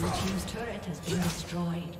Blue team's turret has been destroyed.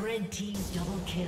Red team's double kill.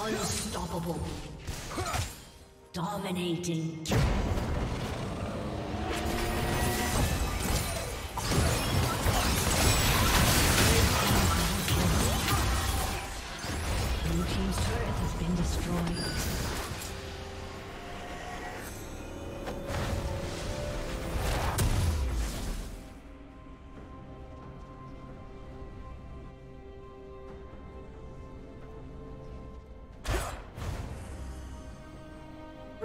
Unstoppable. Dominating. Blue team's turret has been destroyed.